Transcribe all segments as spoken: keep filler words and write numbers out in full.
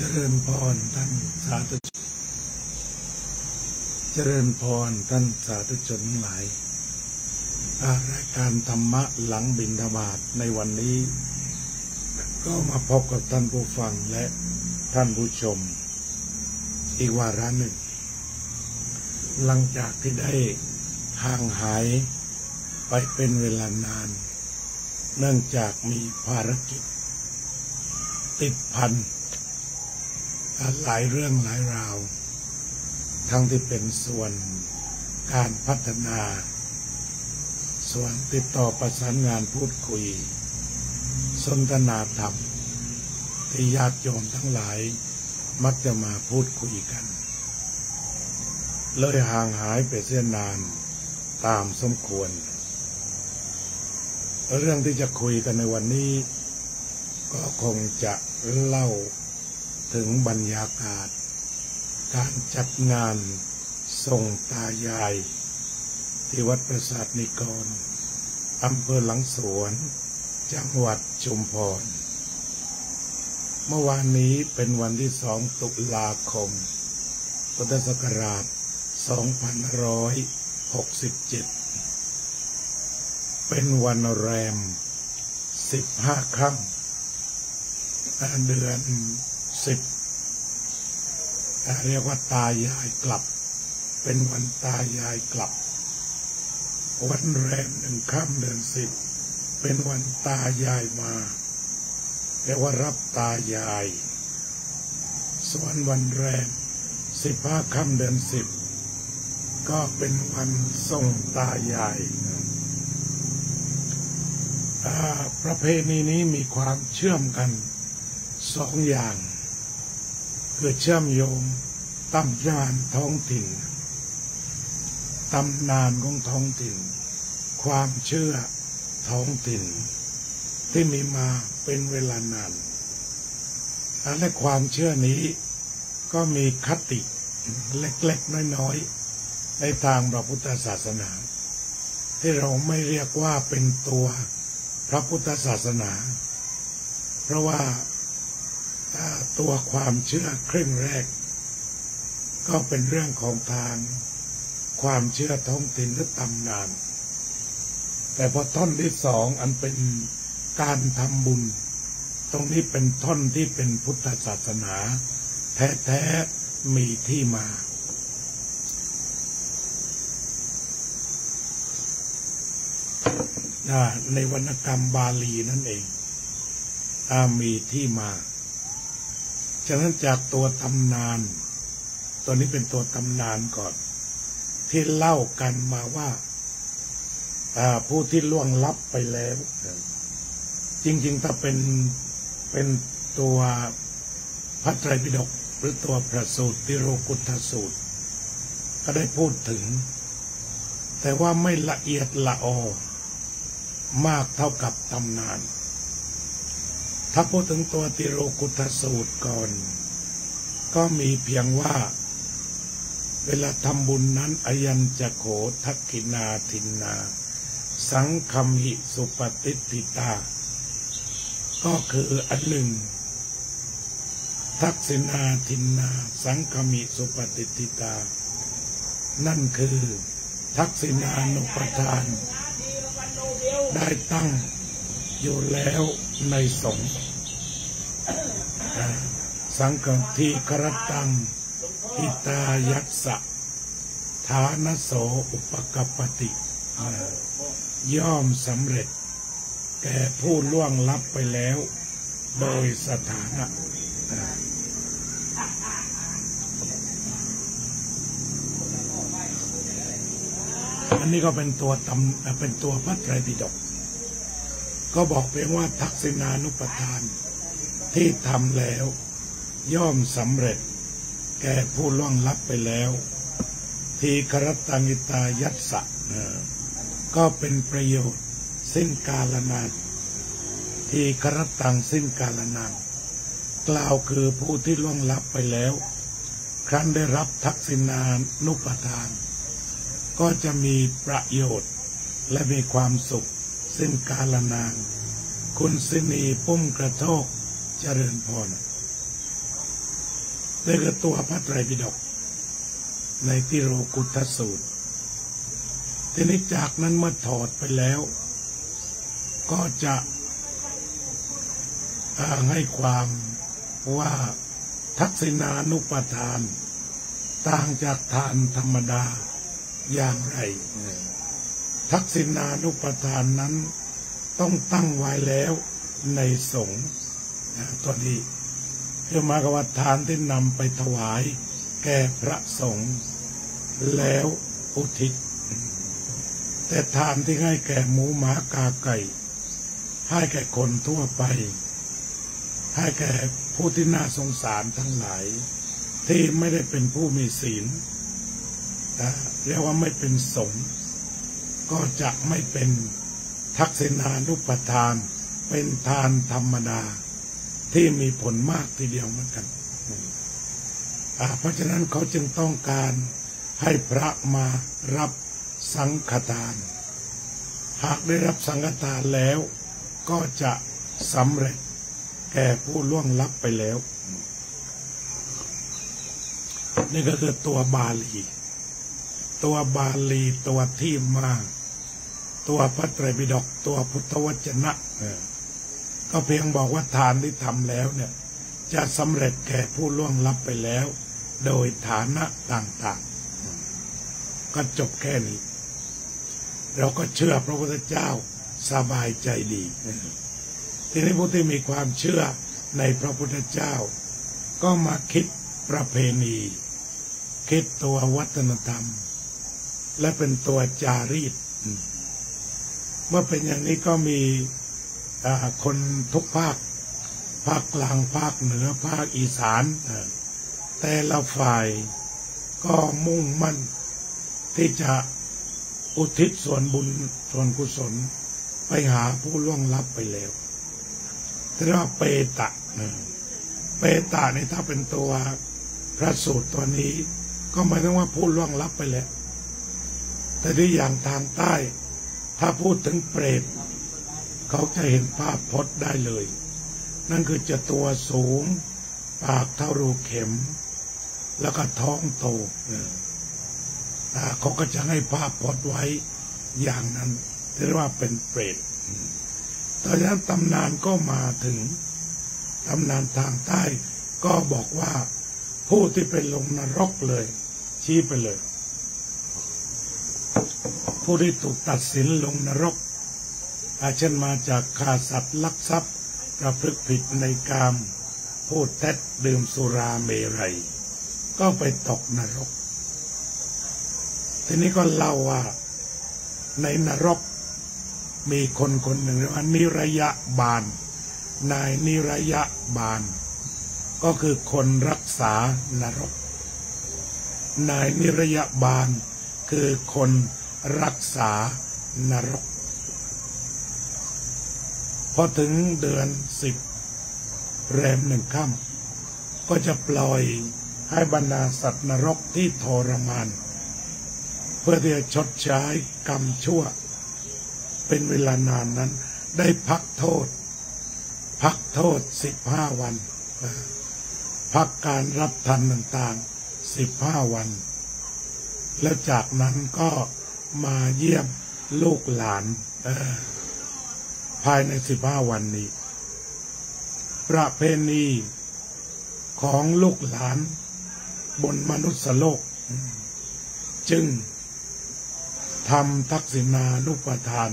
เจริญพรท่านสาธุชนเจริญพรท่านสาธุชนทั้งหลายรายการธรรมะหลังบิณฑบาตในวันนี้ก็มาพบกับท่านผู้ฟังและท่านผู้ชมอีกวาระหนึ่งหลังจากที่ได้ห่างหายไปเป็นเวลานานเนื่องจากมีภารกิจติดพันหลายเรื่องหลายราวทั้งที่เป็นส่วนการพัฒนาส่วนติดต่อประสานงานพูดคุยสนทนาธรรมที่ญาติโยมทั้งหลายมักจะมาพูดคุยกันเลยห่างหายไปเสียนานตามสมควรเรื่องที่จะคุยกันในวันนี้ก็คงจะเล่าถึงบรรยากาศการจัดงานส่งตายายที่วัดประสาทนิกรอำเภอหลังสวนจังหวัดชุมพรเมื่อวานนี้เป็นวันที่สองตุลาคมพุทธศักราชสองพันห้าร้อยหกสิบเจ็ดเป็นวันแรมสิบห้าค่ำเดือนสิบเรียกว่าตายายกลับเป็นวันตายายกลับวันแรมหนึ่งค่ำเดือนสิบเป็นวันตายายมาเรียกว่ารับตายายส่วนวันแรมสิบห้าค่ำเดือนสิบก็เป็นวันส่งตายายประเพณีนี้มีความเชื่อมกันสองอย่างคือเชื่อมโยงตำนานท้องถิ่นตำนานของท้องถิ่นความเชื่อท้องถิ่นที่มีมาเป็นเวลานานและความเชื่อนี้ก็มีคติเล็กๆน้อยๆในทางพระพุทธศาสนาที่เราไม่เรียกว่าเป็นตัวพระพุทธศาสนาเพราะว่าตัวความเชื่อครึ่งแรกก็เป็นเรื่องของทางความเชื่อท้องถิ่นหรือตำนานแต่พอท่อนที่สองอันเป็นการทำบุญตรงนี้เป็นท่อนที่เป็นพุทธศาสนาแท้ๆมีที่มาในวรรณกรรมบาลีนั่นเองมีที่มาฉะนั้นจากตัวตำนานตัวนี้เป็นตัวตำนานก่อนที่เล่ากันมาว่าผู้ที่ล่วงลับไปแล้วจริงๆถ้าเป็นเป็นตัวพระไตรปิฎกหรือตัวพระสูตรติโรกุตสูตรก็ได้พูดถึงแต่ว่าไม่ละเอียดละออมากเท่ากับตำนานถ้าพูดถึงตัวติโรกุตสูตรก่อนก็มีเพียงว่าเวลาทำบุญนั้นอยัญจะโขทักขินาทินนาสังคัมหิสุปฏิติตาก็คืออันหนึ่งทักษิณาทินนาสังคัมหิสุปฏิติตานั่นคือทักษิณานุปทานได้ตั้งอยู่แล้วในสงฆ์สังฆังทีครตังอิตายัสสะฐานโสอุปกัปปติย่อมสำเร็จแก่ผู้ล่วงลับไปแล้วโดยสถานะอันนี้ก็เป็นตัวตำเป็นตัวพระไตรปิฎกก็บอกเพียงว่าทักษิณานุปทานที่ทำแล้วย่อมสำเร็จแก่ผู้ล่วงลับไปแล้วทีครตังอิตายัสสะก็เป็นประโยชน์สิ้นกาลนานทีครตังสิ้นกาลนานกล่าวคือผู้ที่ล่วงลับไปแล้วครั้นได้รับทักษิณานุปทานก็จะมีประโยชน์และมีความสุขสิ้นกาลนานคุณสินีปุ้มกระโทกเจริญพร นี่คือตัวพระไตรปิฎกในที่โรกุตสูตรทีนี้จากนั้นเมื่อถอดไปแล้วก็จะให้ความว่าทักษิณานุปทานต่างจากทานธรรมดาอย่างไรทักษิณานุปทานนั้นต้องตั้งไว้แล้วในสงฆ์ตัวนี้เพื่อมากว่าทานที่นำไปถวายแก่พระสงฆ์แล้วอุทิศแต่ทานที่ให้แก่หมูหมากาไก่ให้แก่คนทั่วไปให้แก่ผู้ที่น่าสงสารทั้งหลายที่ไม่ได้เป็นผู้มีศีลเรียกว่าไม่เป็นสงฆ์ก็จะไม่เป็นทักษิณานุปทานเป็นทานธรรมดาที่มีผลมากทีเดียวเหมือนกันเพราะฉะนั้นเขาจึงต้องการให้พระมารับสังฆทานหากได้รับสังฆทานแล้วก็จะสำเร็จแก่ผู้ล่วงลับไปแล้วนี่ก็คือตัวบาลีตัวบาลีตัวที่มาตัวพระไตรปิฎกตัวพุทธวจนะก็เพียงบอกว่าทานที่ทำแล้วเนี่ยจะสำเร็จแก่ผู้ล่วงลับไปแล้วโดยฐานะต่างๆก็จบแค่นี้เราก็เชื่อพระพุทธเจ้าสบายใจดีทีนี้ผู้ที่มีความเชื่อในพระพุทธเจ้าก็มาคิดประเพณีคิดตัววัฒนธรรมและเป็นตัวจารีตเมื่อเป็นอย่างนี้ก็มีคนทุกภาคภาคกลางภาคเหนือภาคอีสานแต่ละฝ่ายก็มุ่งมั่นที่จะอุทิศส่วนบุญส่วนกุศลไปหาผู้ล่วงลับไปแล้วเรียกว่าเปตะเปตะนี่ถ้าเป็นตัวพระสูตรตัวนี้ก็หมายถึงว่าผู้ล่วงลับไปแล้วแต่ที่อย่างทางใต้ถ้าพูดถึงเปรตเขาจะเห็นภาพพจน์ได้เลยนั่นคือจะตัวสูงปากเท่ารูเข็มแล้วก็ท้องโตเขาก็จะให้ภาพพจน์ไว้อย่างนั้นเรียกว่าเป็นเปรตตอนนั้นตำนานก็มาถึงตำนานทางใต้ก็บอกว่าผู้ที่เป็นลงนรกเลยชี้ไปเลยผู้ที่ถูกตัดสินลงนรกอาจเช่นมาจากฆ่าสัตว์ลักทรัพย์ประพฤติผิดในกามพูดเท็จดื่มสุราเมรัยก็ไปตกนรกทีนี้ก็เล่าว่าในนรกมีคนคนหนึ่งเรียกว่านิรยบาลนายนิรยบาลก็คือคนรักษานรกนายนิรยบาลคือคนรักษานรกพอถึงเดือนสิบแรมหนึ่งค่ำก็จะปล่อยให้บรรดาสัตว์นรกที่ทรมานเพื่อที่จะชดใช้กรรมชั่วเป็นเวลานานนั้นได้พักโทษพักโทษสิบห้าวันพักการรับทานต่างๆสิบห้าวันแล้วจากนั้นก็มาเยี่ยมลูกหลานภายในสิบห้าวันนี้ประเพณีของลูกหลานบนมนุษย์โลกจึงทำทักษิณานุปทาน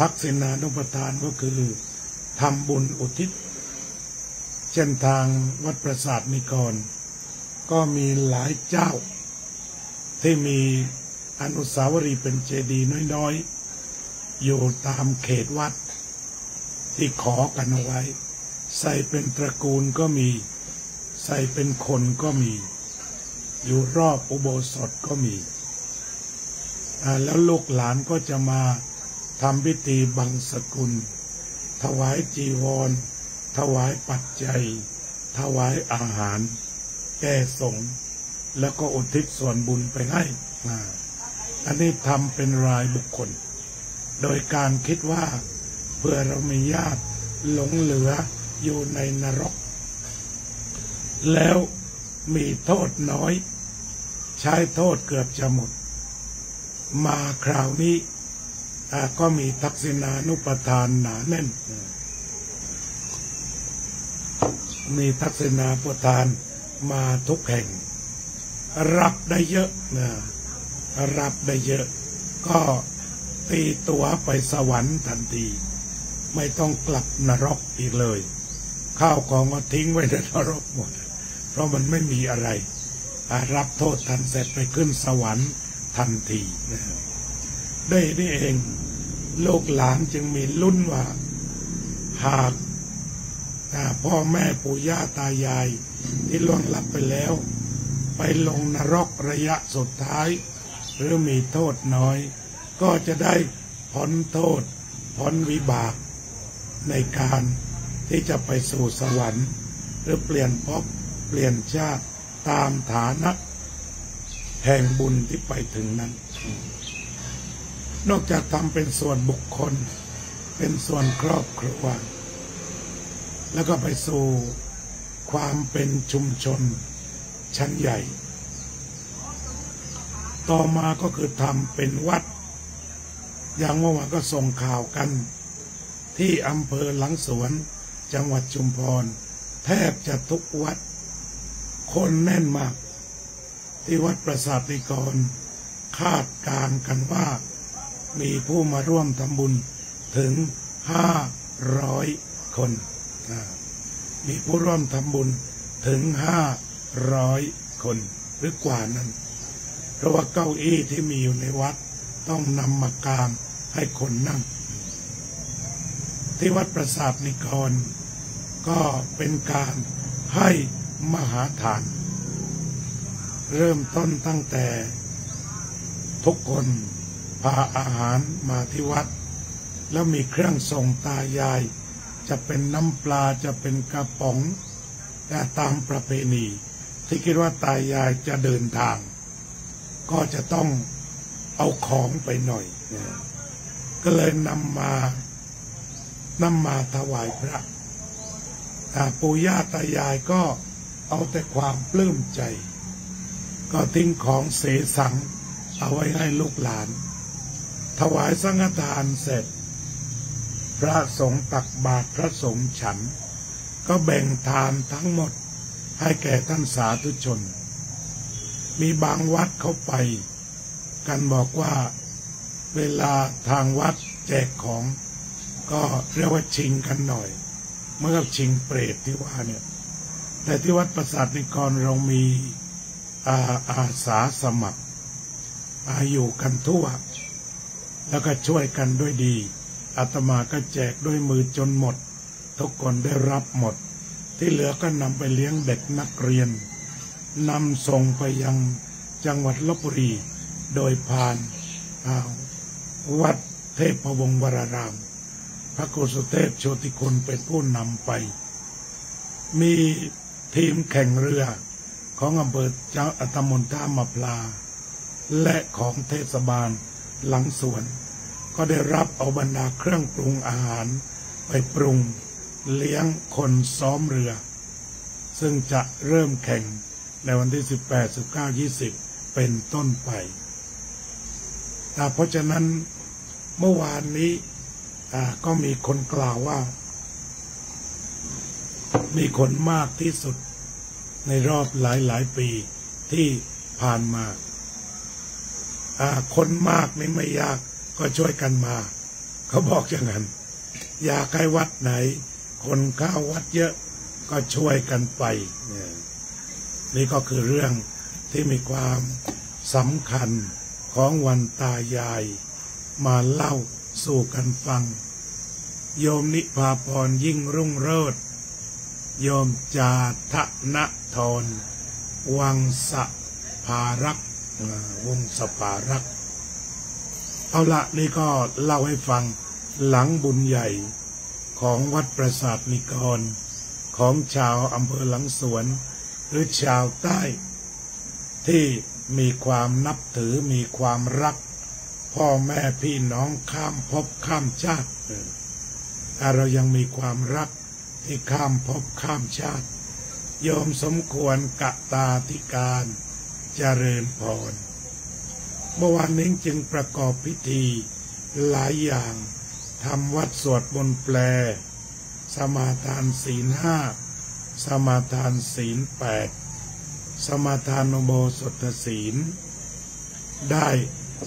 ทักษิณานุปทานก็คือทำบุญอุทิศเช่นทางวัดประสาทนิกรก็มีหลายเจ้าที่มีอนุสาวรีย์เป็นเจดีย์น้อยๆอยู่ตามเขตวัดที่ขอกันเอาไว้ใส่เป็นตระกูลก็มีใส่เป็นคนก็มีอยู่รอบอุโบสถก็มีแล้วลูกหลานก็จะมาทำพิธีบังสกุลถวายจีวรถวายปัจจัยถวายอาหารแก่สงฆ์แล้วก็อุทิศส่วนบุญไปให้อันนี้ทำเป็นรายบุคคลโดยการคิดว่าเพื่อเรามีญาติหลงเหลืออยู่ในนรก แล้วมีโทษน้อยใช้โทษเกือบจะหมดมาคราวนี้ก็มีทักษิณานุปทานหนาแน่นมีทักษิณานุปทานมาทุกแห่งรับได้เยอะนะรับได้เยอะก็ตีตัวไปสวรรค์ทันทีไม่ต้องกลับนรกอีกเลยข้าวของก็ทิ้งไว้ในนรกหมดเพราะมันไม่มีอะไรรับโทษทันเสร็จไปขึ้นสวรรค์ทันทีนะได้นี่เองลูกหลานจึงมีลุ้นว่าหากพ่อแม่ปู่ย่าตายายที่ล่วงลับไปแล้วไปลงนรกระยะสุดท้ายหรือมีโทษน้อยก็จะได้พ้นโทษพ้นวิบากในการที่จะไปสู่สวรรค์หรือเปลี่ยนภพเปลี่ยนชาติตามฐานะแห่งบุญที่ไปถึงนั้นนอกจากทำเป็นส่วนบุคคลเป็นส่วนครอบครัวแล้วก็ไปสู่ความเป็นชุมชนชั้นใหญ่ต่อมาก็คือทำเป็นวัดอย่างเมื่อวานก็ส่งข่าวกันที่อำเภอหลังสวนจังหวัดชุมพรแทบจะทุกวัดคนแน่นมากที่วัดประสาติกรคาดการณ์กันว่ามีผู้มาร่วมทำบุญถึงห้าร้อยคนมีผู้ร่วมทำบุญถึงห้าร้อยคนหรือกว่านั้นเพราะว่าเก้าอี้ที่มีอยู่ในวัดต้องนำมากางให้คนนั่งที่วัดประสาทนิกรก็เป็นการให้มหาทานเริ่มต้นตั้งแต่ทุกคนพาอาหารมาที่วัดแล้วมีเครื่องส่งตายายจะเป็นน้ำปลาจะเป็นกระป๋องตามประเพณีที่คิดว่าตายายจะเดินทางก็จะต้องเอาของไปหน่อยก็เลยนำมานำมาถวายพระปู่ย่าตายายก็เอาแต่ความปลื้มใจก็ทิ้งของเสสังเอาไว้ให้ลูกหลานถวายสังฆทานเสร็จพระสงฆ์ตักบาตรพระสงฆ์ฉันก็แบ่งทานทั้งหมดให้แก่ท่านสาธุชนมีบางวัดเขาไปกันบอกว่าเวลาทางวัดแจกของก็เรียกว่าชิงกันหน่อยเมื่อกับชิงเปรตที่ว่าเนี่ยแต่ที่วัดประสาทนิกรเรามีอาอาสาสมัครอาอยู่กันทั่วแล้วก็ช่วยกันด้วยดีอาตมาก็แจกด้วยมือจนหมดทุกคนได้รับหมดที่เหลือก็นำไปเลี้ยงเด็กนักเรียนนำส่งไปยังจังหวัดลพบุรีโดยผ่านวัดเทพวงศ์วรารามพระโกสุเทพโชติคุณเป็นผู้นำไปมีทีมแข่งเรือของอำเภอเจ้าอัตมนท่ามะพลาและของเทศบาลหลังสวนก็ได้รับเอาบรรดาเครื่องปรุงอาหารไปปรุงเลี้ยงคนซ้อมเรือซึ่งจะเริ่มแข่งในวันที่สิบแปด สิบเก้า ยี่สิบเป็นต้นไปแต่เพราะฉะนั้นเมื่อวานนี้ก็มีคนกล่าวว่ามีคนมากที่สุดในรอบหลายๆปีที่ผ่านมาคนมากนี่ไม่ยากก็ช่วยกันมาเขาบอกอย่างนั้นอยากให้วัดไหนคนเข้าวัดเยอะก็ช่วยกันไปนี่ก็คือเรื่องที่มีความสำคัญของวันตายายมาเล่าสู่กันฟังโยมนิพาพรยิ่งรุ่งโรจน์โยมจาทนะทรวังสภารักษ์วงสภารักษ์เอาละนี่ก็เล่าให้ฟังหลังบุญใหญ่ของวัดประสาทนิกรของชาวอำเภอหลังสวนหรือชาวใต้ที่มีความนับถือมีความรักพ่อแม่พี่น้องข้ามภพข้ามชาติแต่เรายังมีความรักที่ข้ามภพข้ามชาติ โยมสมควรกตาธิการเจริญพรเมื่อวานนี้จึงประกอบพิธีหลายอย่างทำวัดสวดมนต์แปลสมาทานศีลห้าสมาทานศีลแปดสมาทานอุโบสถศีลได้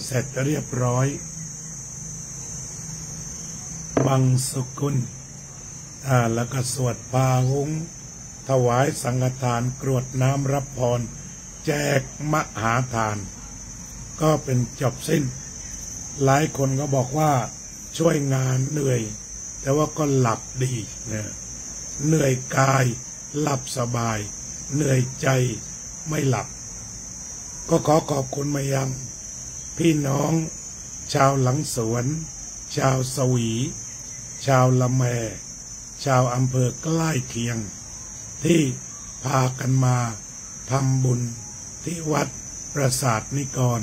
เสร็จเรียบร้อยบังสุกุลอ่าแล้วก็สวดปาหุงถวายสังฆทานกรวดน้ำรับพรแจกมหาทานก็เป็นจบสิ้นหลายคนก็บอกว่าช่วยงานเหนื่อยแต่ว่าก็หลับดีนะเหนื่อยกายหลับสบายเหนื่อยใจไม่หลับก็ขอขอบคุณมายังพี่น้องชาวหลังสวนชาวสวีชาวละแมชาวอำเภอใกล้เคียงที่พากันมาทำบุญที่วัดปราสาทนิกร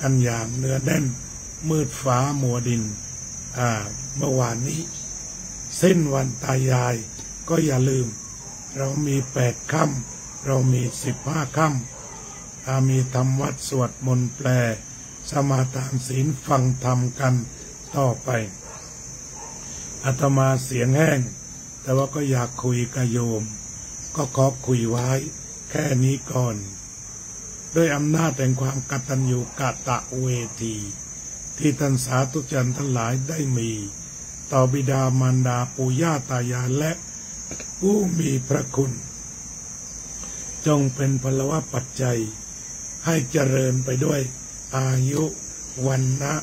กันอย่างเนื้อแน่นมืดฟ้ามัวดินอ่าเมื่อวานนี้สิ้นวันตายายก็อย่าลืมเรามีแปดค่ำเรามีสิบห้าค่ำอามีทำวัดสวดมนต์แปลสมาทานศีลฟังธรรมกันต่อไปอาตมาเสียงแห้งแต่ว่าก็อยากคุยกับโยมก็ขอคุยไว้แค่นี้ก่อนด้วยอำนาจแห่งความกตัญญูกตเวทีที่ท่านสาธุชนทั้งหลายได้มีต่อบิดามารดาปู่ย่าตายายและผู้มีพระคุณจงเป็นพลวะปัจจัยให้เจริญไปด้วยอายุวันนะ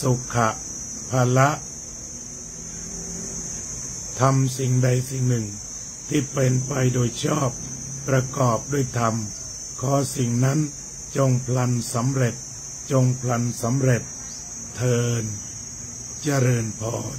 สุขะพละทำสิ่งใดสิ่งหนึ่งที่เป็นไปโดยชอบประกอบด้วยธรรมขอสิ่งนั้นจงพลันสำเร็จจงพลันสำเร็จเทินเจริญพร